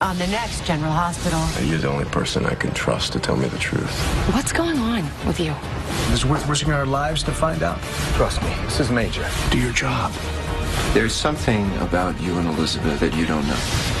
On the next General Hospital. You're the only person I can trust to tell me the truth. What's going on with you? It's worth risking our lives to find out. Trust me, this is major. Do your job. There's something about you and Elizabeth that you don't know.